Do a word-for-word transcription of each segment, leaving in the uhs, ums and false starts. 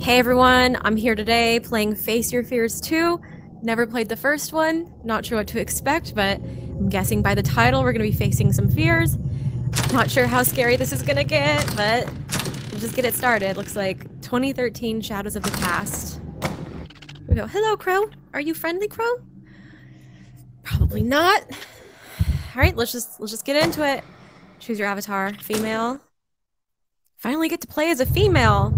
Hey everyone, I'm here today playing Face Your Fears two. Never played the first one, not sure what to expect, but I'm guessing by the title we're going to be facing some fears. Not sure how scary this is going to get, but we'll just get it started. Looks like twenty thirteen Shadows of the Past. Here we go. Hello, Crow. Are you friendly, Crow? Probably not. All right, let's just let's just get into it. Choose your avatar. Female. Finally get to play as a female.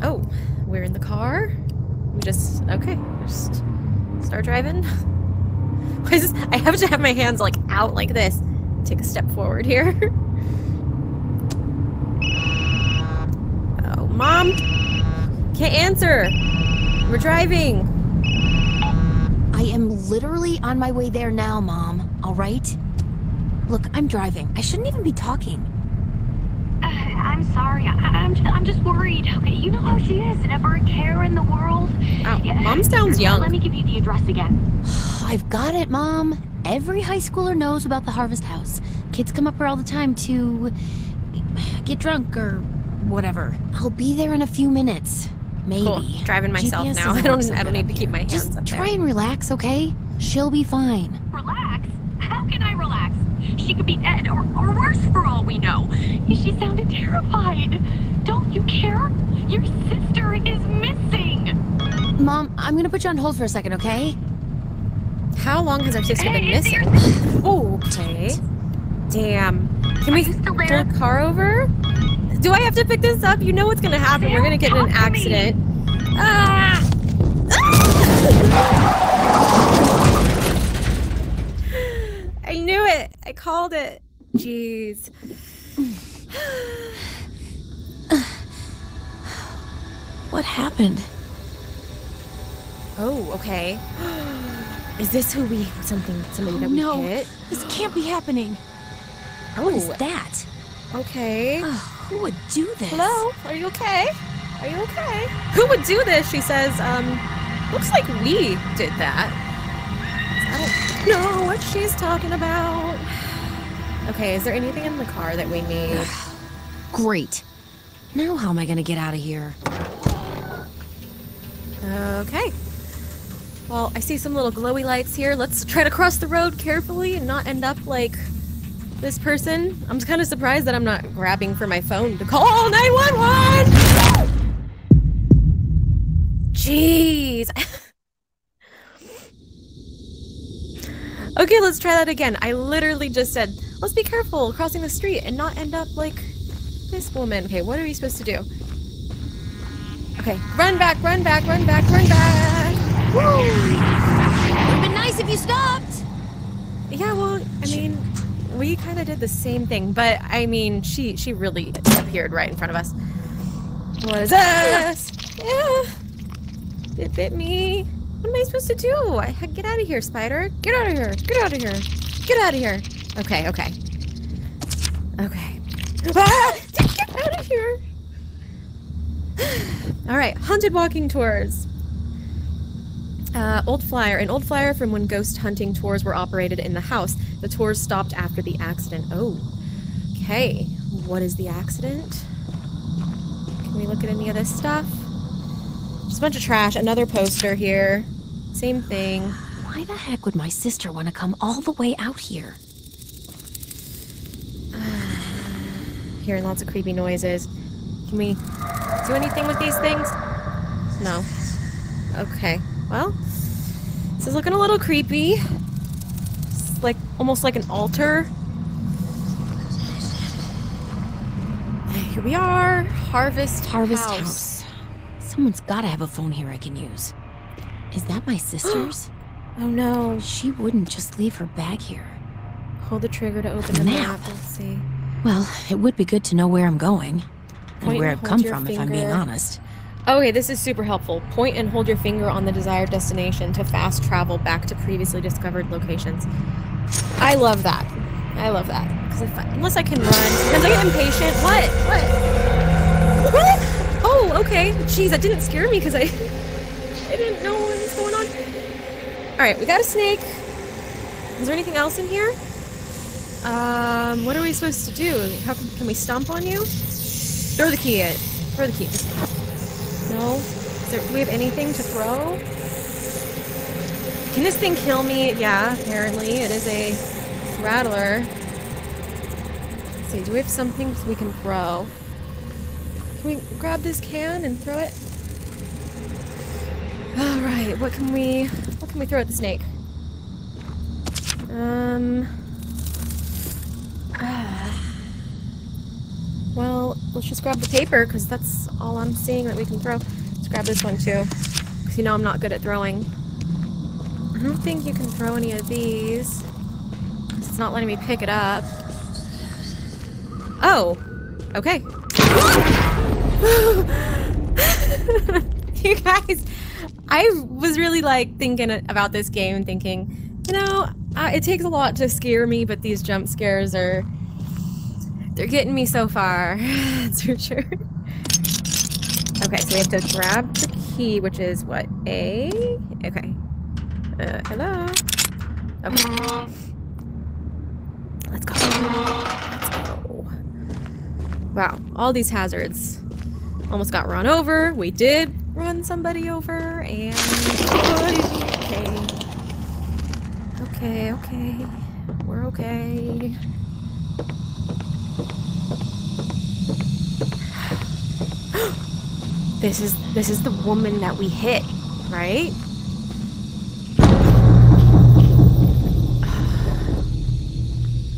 Oh, we're in the car. We just, okay, just start driving. Why is this? I have to have my hands like out like this. Take a step forward here. Oh, Mom. Can't answer. We're driving. I am literally on my way there now, Mom, all right? Look, I'm driving. I shouldn't even be talking. I'm sorry. I, I'm, just, I'm just worried. Okay, you know how she is. Never a care in the world. Ow, yeah. Mom sounds young. Let me give you the address again. I've got it, Mom. Every high schooler knows about the Harvest House. Kids come up here all the time to get drunk or whatever. I'll be there in a few minutes. Maybe. Cool. Driving myself G P S now. I don't, I don't need to keep my hands just up there. Just try and relax, okay? She'll be fine. Relax? How can I relax? She could be dead, or, or worse for all we know. She sounded terrified. Don't you care? Your sister is missing. Mom, I'm gonna put you on hold for a second, okay? How long has our sister been missing? Oh, okay. Damn. Can we pull a car over? Do I have to pick this up? You know what's gonna happen. We're gonna get in an accident. Ah! Ah! I knew it. I called it. Jeez. What happened? Oh, okay. Is this who we something somebody oh, that we no. hit? This can't be happening. Oh, what is that? Okay. Uh, who would do this? Hello? Are you okay? Are you okay? Who would do this? She says. Um, looks like we did that. I don't know what she's talking about. Okay, is there anything in the car that we need? Great. Now how am I gonna get out of here? Okay. Well, I see some little glowy lights here. Let's try to cross the road carefully and not end up like this person. I'm kind of surprised that I'm not grabbing for my phone to call nine one one! Jeez. Okay, let's try that again. I literally just said, let's be careful crossing the street and not end up like this woman. Okay, what are we supposed to do? Okay, run back, run back, run back, run back. Woo! It would've been nice if you stopped. Yeah, well, I mean, we kind of did the same thing, but I mean, she she really appeared right in front of us. What is this? Yeah. It bit me. What am I supposed to do? I, get out of here, spider. Get out of here. Get out of here. Get out of here. Okay, okay. Okay. Ah! Get out of here. All right. Haunted walking tours. Uh, old flyer. An old flyer from when ghost hunting tours were operated in the house. The tours stopped after the accident. Oh. Okay. What is the accident? Can we look at any of this stuff? Just a bunch of trash. Another poster here. Same thing. Why the heck would my sister want to come all the way out here? Uh, hearing lots of creepy noises. Can we do anything with these things? No. Okay. Well, this is looking a little creepy. It's like almost like an altar. Here we are. Harvest Harvest House. House. Someone's gotta have a phone here I can use. Is that my sister's? Oh no. She wouldn't just leave her bag here. Hold the trigger to open the map. Let's see. Well, it would be good to know where I'm going. Point and where I've come from, finger. If I'm being honest. Okay, this is super helpful. Point and hold your finger on the desired destination to fast travel back to previously discovered locations. I love that. I love that. Because if I, unless I can run, sometimes I get impatient. What? What? What? Oh, okay. Jeez, that didn't scare me because I, I didn't know what was going on. All right, we got a snake. Is there anything else in here? Um, what are we supposed to do? How can, can we stomp on you? Throw the key at. Throw the key. No? Is there, do we have anything to throw? Can this thing kill me? Yeah, apparently. It is a rattler. Let's see, do we have something we can throw? Can we grab this can and throw it? Alright, what can we... what can we throw at the snake? Um... Well, let's just grab the paper, because that's all I'm seeing that we can throw. Let's grab this one, too, because you know I'm not good at throwing. I don't think you can throw any of these, because it's not letting me pick it up. Oh! Okay. You guys, I was really, like, thinking about this game and thinking, you know, uh, it takes a lot to scare me, but these jump scares are... they're getting me so far, that's for sure. Okay, so we have to grab the key, which is what, A? Okay. Uh, hello? Okay. Let's go. Let's go. Wow, all these hazards. Almost got run over. We did run somebody over, and... okay. Okay, okay. We're okay. This is this is the woman that we hit, right?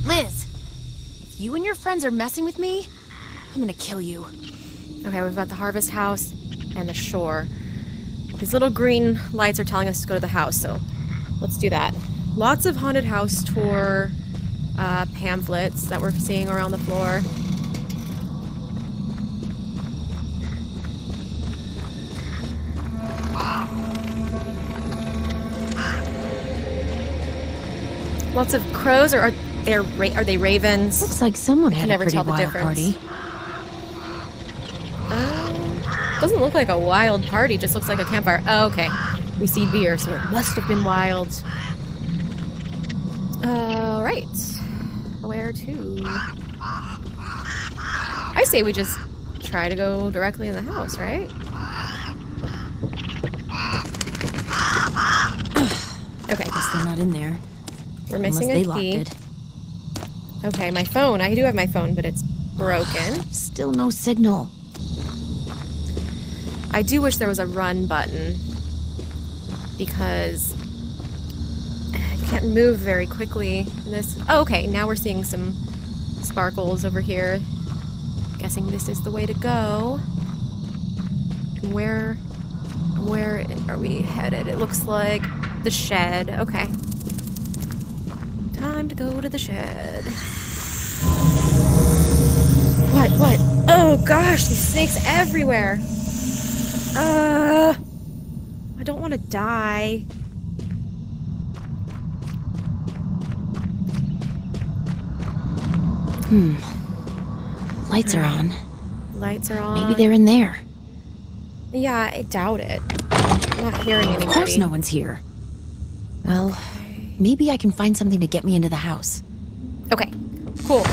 Liz, if you and your friends are messing with me, I'm gonna kill you. Okay, we've got the Harvest House and the shore. These little green lights are telling us to go to the house, so let's do that. Lots of haunted house tour uh, pamphlets that we're seeing around the floor. Lots of crows, or are they, are they ravens? Looks like someone had a pretty wild party. Uh, doesn't look like a wild party, just looks like a campfire. Oh, okay. We see beer, so it must have been wild. All right. Where to? I say we just try to go directly in the house, right? Okay. I guess they're not in there. We're missing a key. Okay, my phone. I do have my phone, but it's broken. Still no signal. I do wish there was a run button, because I can't move very quickly in this. Oh, okay, now we're seeing some sparkles over here. Guessing this is the way to go. Where, where are we headed? It looks like the shed. Okay. Time to go to the shed. What? What? Oh gosh, these snakes everywhere. Uh, I don't want to die. Hmm. Lights are on. Lights are on. Maybe they're in there. Yeah, I doubt it. I'm not hearing anybody. Of course, no one's here. Well. Maybe I can find something to get me into the house. Okay, cool. Liz?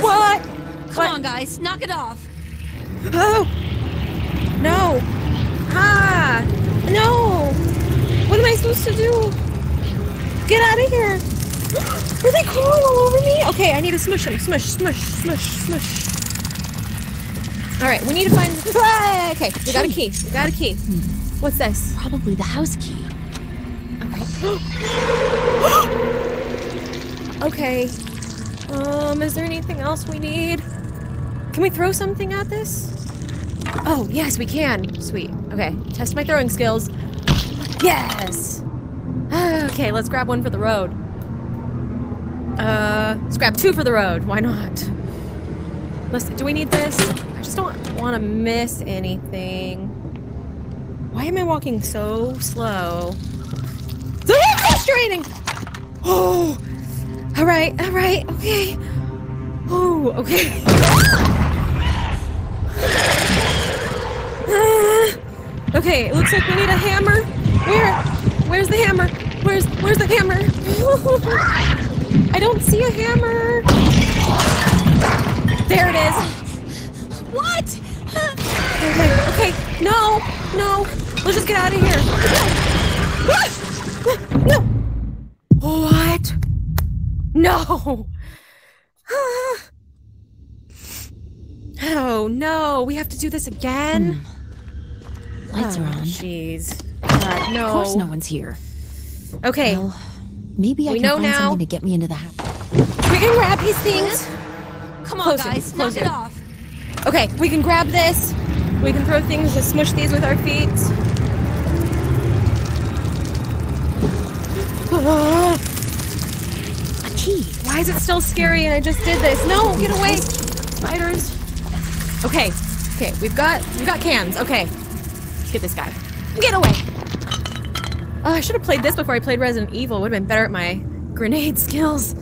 What? Come what? on, guys, knock it off. Oh! No! Ah! No! What am I supposed to do? Get out of here! Are they crawling all over me? Okay, I need to smush them. Smush, smush, smush, smush. All right, we need to find... ah, okay, we got a key. We got a key. What's this? Probably the house key. Okay. Um, is there anything else we need? Can we throw something at this? Oh, yes, we can. Sweet. Okay. Test my throwing skills. Yes! Okay, let's grab one for the road. Uh, let's grab two for the road. Why not? Listen, do we need this? I just don't want to miss anything. Why am I walking so slow? Frustrating. Oh, all right, all right, okay. Oh, okay. Uh, okay, it looks like we need a hammer. Where? Where's the hammer? Where's Where's the hammer? I don't see a hammer. There it is. What? Okay, okay. No! No! Let's just get out of here! No! No! What? No! Oh, no! We have to do this again? Mm. Lights oh, are on. Jeez. Uh, no. Of course no one's here. Okay. Well, maybe I we can know find now. something to get me into the house. We can grab these things. Come on, close guys. It. Close it. it off. Okay, we can grab this. We can throw things, just smush these with our feet. Uh, a key. Why is it still scary and I just did this? No, get away. Spiders. Okay, okay, we've got we've got cans. Okay, let's get this guy. Get away. Oh, I should have played this before I played Resident Evil. Would have been better at my grenade skills.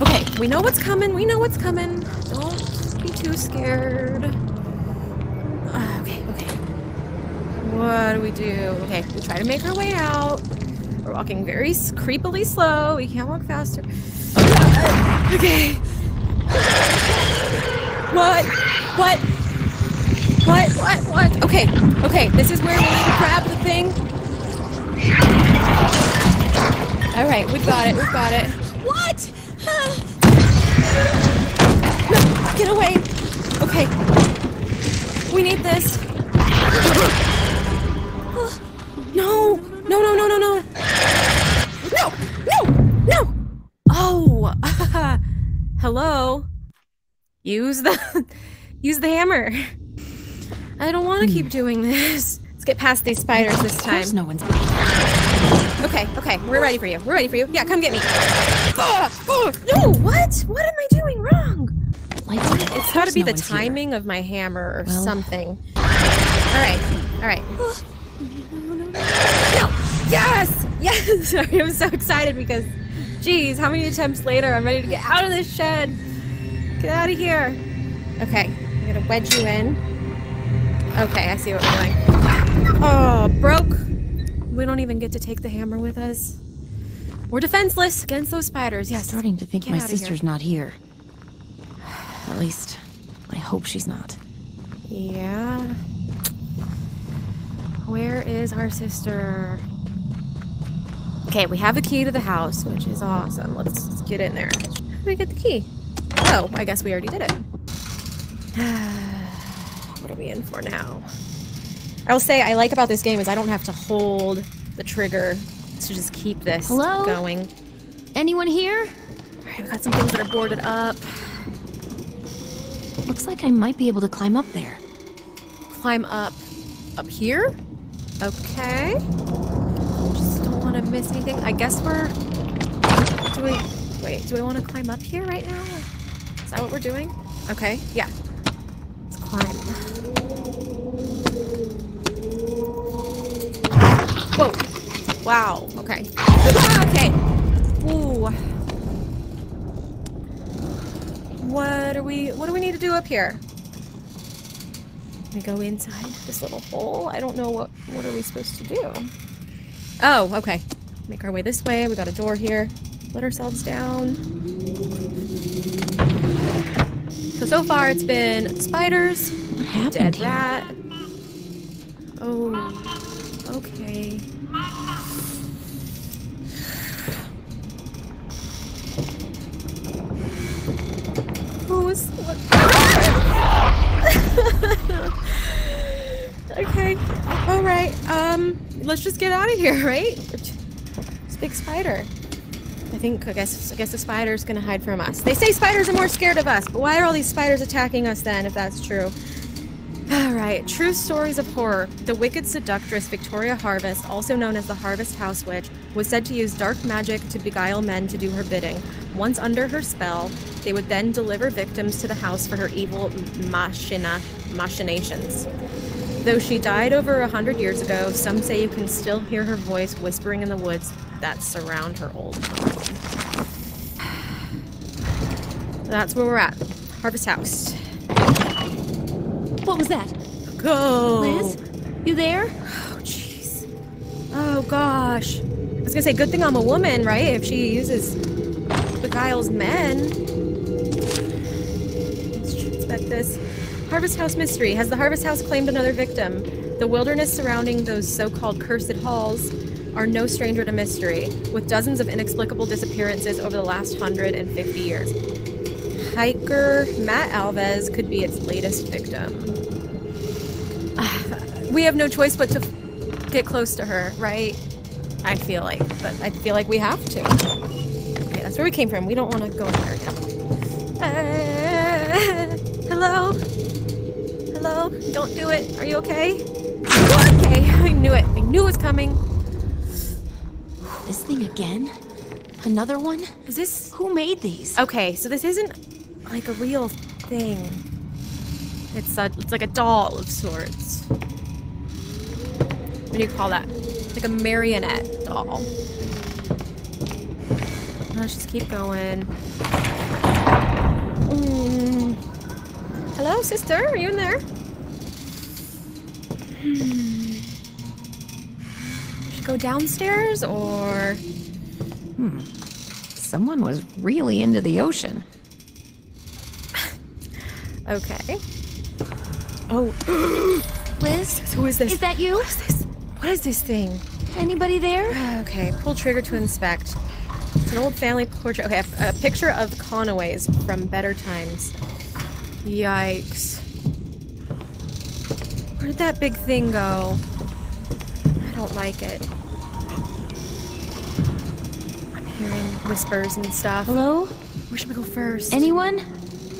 Okay, we know what's coming. We know what's coming. Don't be too scared. Uh, okay, okay. What do we do? Okay, we try to make our way out. We're walking very creepily slow. We can't walk faster. Okay. What? What? What? What? What? Okay. Okay, this is where we need to grab the thing. All right, we got it. We got it. What? No, get away. Okay. We need this. No. No, no, no, no, no. No. No. No. Oh. Uh, hello. Use the use the hammer. I don't want to keep doing this. Let's get past these spiders this time. There's no one's. Okay, okay, we're ready for you. We're ready for you. Yeah, come get me. Oh, oh, no, what? What am I doing wrong? It's got to be the timing of my hammer or something. All right, all right. No! Yes! Yes! Sorry, I'm so excited because, geez, how many attempts later I'm ready to get out of this shed. Get out of here. Okay, I'm gonna wedge you in. Okay, I see what we're doing. Oh, broke. We don't even get to take the hammer with us. We're defenseless against those spiders. Yes. I'm starting to think my sister's not here. At least, I hope she's not. Yeah. Where is our sister? Okay, we have a key to the house, which is awesome. Let's, let's get in there. How do I get the key? Oh, I guess we already did it. What are we in for now? I will say I like about this game is I don't have to hold the trigger to just keep this Hello? going. Anyone here? All right, we got some things that are boarded up. Looks like I might be able to climb up there. Climb up, up here? Okay. Just don't want to miss anything. I guess we're. Do we? Wait, do we want to climb up here right now? Is that what we're doing? Okay. Yeah. Let's climb. Whoa. Wow. Okay. Ah, okay. Ooh. What are we what do we need to do up here? We go inside this little hole. I don't know what what are we supposed to do. Oh, okay. Make our way this way. We got a door here. Let ourselves down. So so far it's been spiders, what happened dead here? rat. Oh, okay. What was what? Okay. All right. Um, let's just get out of here, right? It's a big spider. I think. I guess. I guess the spider's gonna hide from us. They say spiders are more scared of us, but why are all these spiders attacking us then? If that's true. All right, true stories of horror. The wicked seductress Victoria Harvest, also known as the Harvest House Witch, was said to use dark magic to beguile men to do her bidding. Once under her spell, they would then deliver victims to the house for her evil machina machinations. Though she died over a hundred years ago, some say you can still hear her voice whispering in the woods that surround her old home. That's where we're at. Harvest House. What was that? Go! Liz? You there? Oh, jeez. Oh, gosh. I was gonna say, good thing I'm a woman, right? If she uses... beguiles men. Let's check this Harvest House mystery. Has the Harvest House claimed another victim? The wilderness surrounding those so-called cursed halls are no stranger to mystery, with dozens of inexplicable disappearances over the last one hundred fifty years. Hiker Matt Alves could be its latest victim. We have no choice but to get close to her, right? I feel like, but I feel like we have to. Okay, that's where we came from. We don't want to go anywhere now. Uh, hello? Hello? Don't do it. Are you okay? Okay, I knew it. I knew it was coming. This thing again? Another one? Is this... Who made these? Okay, so this isn't like a real thing. It's, a, it's like a doll of sorts. What do you call that? Like a marionette doll. Let's just keep going. Mm. Hello, sister? Are you in there? Hmm. Should go downstairs or... Hmm. Someone was really into the ocean. Okay. Oh. Liz? Who is this? Is that you? What is this? What is this thing? Anybody there? Okay. Pull trigger to inspect. It's an old family portrait. Okay. A, a picture of Conaways from better times. Yikes. Where did that big thing go? I don't like it. I'm hearing whispers and stuff. Hello? Where should we go first? Anyone?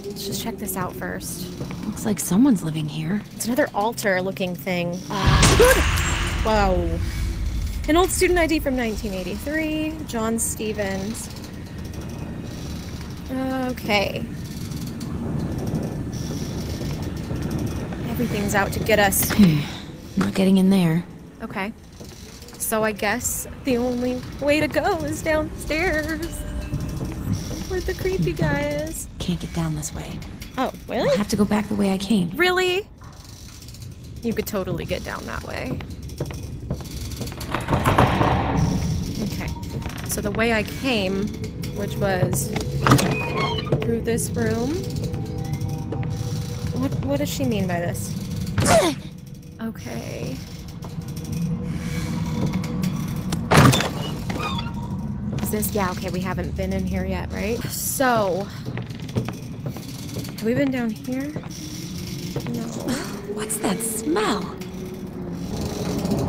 Let's just check this out first. Looks like someone's living here. It's another altar-looking thing. Uh, wow. An old student I D from nineteen eighty-three. John Stevens. Okay. Everything's out to get us. Not getting in there. Okay. So I guess the only way to go is downstairs. Where the creepy guy is. Can't get down this way. Oh, really? I have to go back the way I came. Really? You could totally get down that way. Okay. So the way I came, which was through this room. What, what does she mean by this? Okay. Is this? Yeah, okay, we haven't been in here yet, right? So, have we been down here? No. What's that smell?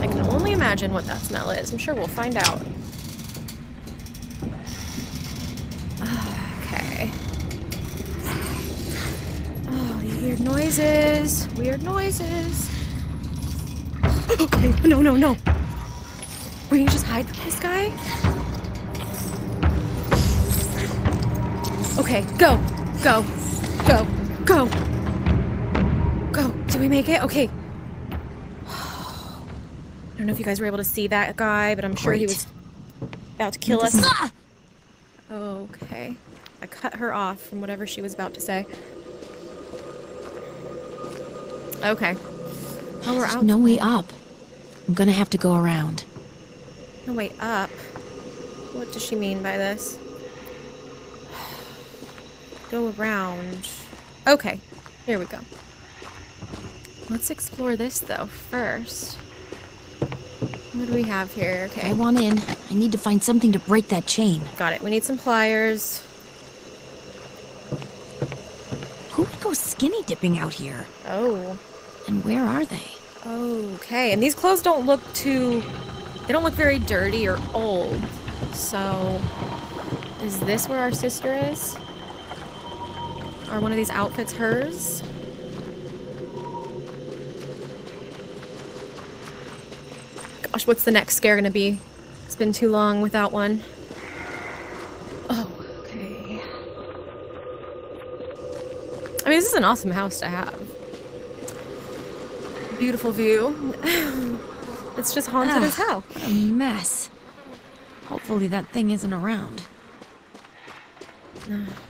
I can only imagine what that smell is. I'm sure we'll find out. Noises, weird noises. Okay, no, no, no. We can just hide this guy. Okay, go, go, go, go, go. Did we make it? Okay. I don't know if you guys were able to see that guy, but I'm sure he was about to kill us. Okay, I cut her off from whatever she was about to say. Okay. Oh, we're out. No way up. I'm gonna have to go around. No way up? What does she mean by this? Go around. Okay. Here we go. Let's explore this, though, first. What do we have here? Okay. I want in. I need to find something to break that chain. Got it. We need some pliers. Who would go skinny dipping out here? Oh. And where are they? Okay, and these clothes don't look too... They don't look very dirty or old. So... Is this where our sister is? Are one of these outfits hers? Gosh, what's the next scare gonna be? It's been too long without one. Oh, okay. I mean, this is an awesome house to have. Beautiful view. It's just haunted ah, as hell. What a mess. Hopefully that thing isn't around.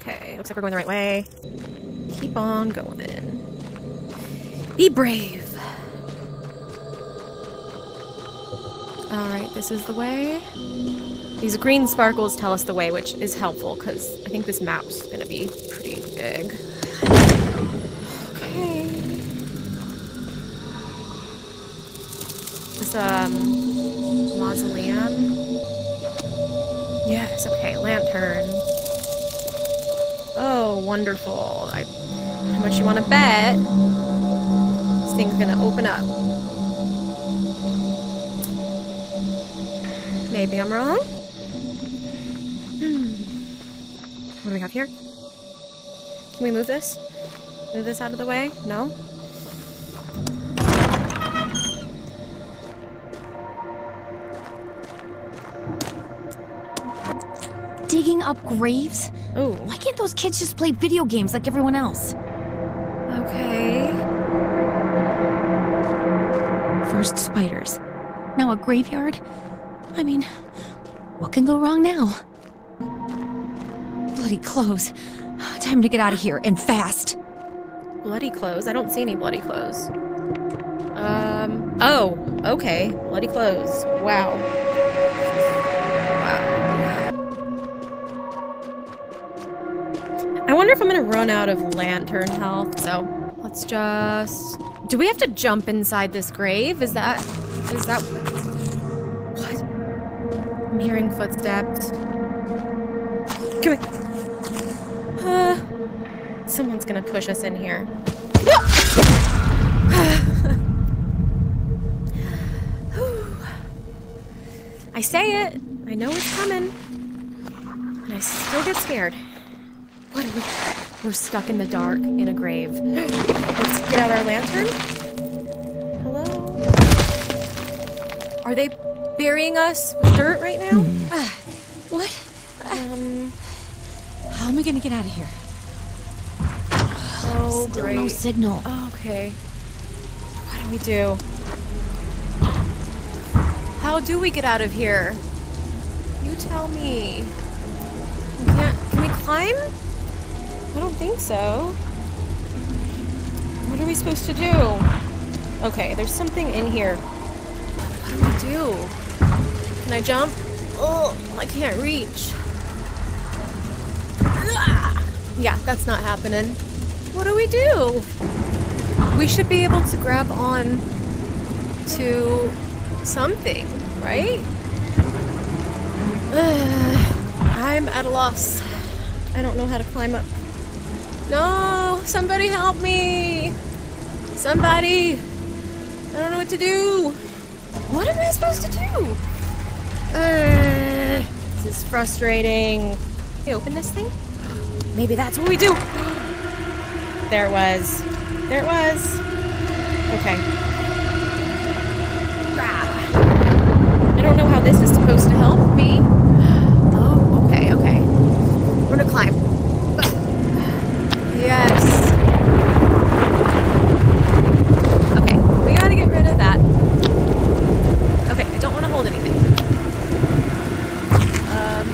Okay, looks like we're going the right way. Keep on going. Be brave. All right, this is the way. These green sparkles tell us the way, which is helpful because I think this map's gonna be pretty big. It's a um, mausoleum. Yes, okay, lantern. Oh, wonderful. I, how much you want to bet this thing's going to open up? Maybe I'm wrong? Hmm. What do we have here? Can we move this? Move this out of the way? No? Digging up graves? Ooh. Why can't those kids just play video games like everyone else? Okay. First spiders. Now a graveyard? I mean, what can go wrong now? Bloody clothes. Time to get out of here, and fast. Bloody clothes? I don't see any bloody clothes. Um, oh, okay. Bloody clothes. Wow. Wow. I wonder if I'm gonna run out of lantern health, so let's just... Do we have to jump inside this grave? Is that... Is that... What? I'm hearing footsteps. Come here. Uh, someone's gonna push us in here. I say it. I know it's coming. And I still get scared. What are we? We're stuck in the dark in a grave. Let's get out our lantern. Hello? Are they burying us with dirt right now? Uh, what? Um... How am I gonna get out of here? Oh, still great. No signal. Oh, okay. What do we do? How do we get out of here? You tell me. We can't. Can we climb? I don't think so. What are we supposed to do? Okay, there's something in here. What do we do? Can I jump? Oh, I can't reach. Yeah, that's not happening. What do we do? We should be able to grab on to something, right? Uh, I'm at a loss. I don't know how to climb up. No, somebody help me. Somebody. I don't know what to do. What am I supposed to do? Uh, this is frustrating. Can you open this thing? Maybe that's what we do. There it was. There it was. Okay. Ah. I don't know how this is supposed to help me. Oh, okay, okay. We're gonna climb. Yes. Okay, we gotta get rid of that. Okay, I don't want to hold anything. Um...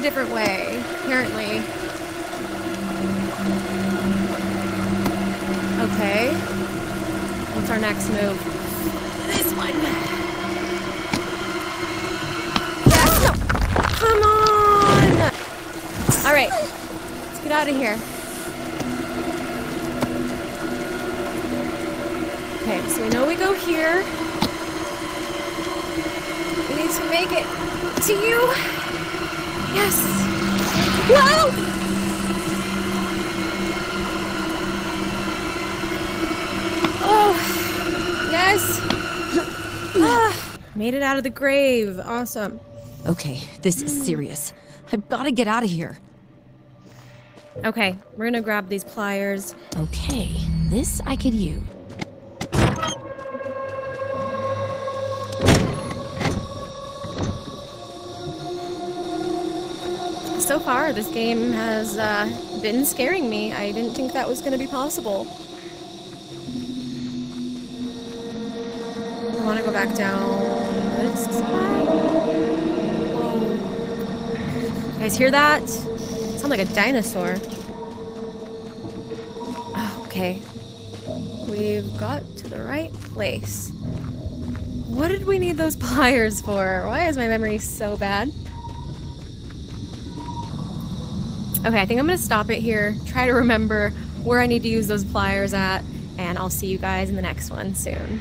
different way, apparently. Okay. What's our next move? This one. Yes! No! Come on! Alright. Let's get out of here. Okay, so we know we go here. We need to make it to you. Yes! Whoa! Oh! Yes! Ah. Made it out of the grave. Awesome. Okay, this is serious. I've got to get out of here. Okay, we're gonna grab these pliers. Okay, this I could use. So far, this game has uh, been scaring me. I didn't think that was gonna be possible. I wanna go back down, but it's fine. You guys hear that? Sound like a dinosaur. Oh, okay. We've got to the right place. What did we need those pliers for? Why is my memory so bad? Okay, I think I'm gonna stop it here. Try to remember where I need to use those pliers at, and I'll see you guys in the next one soon.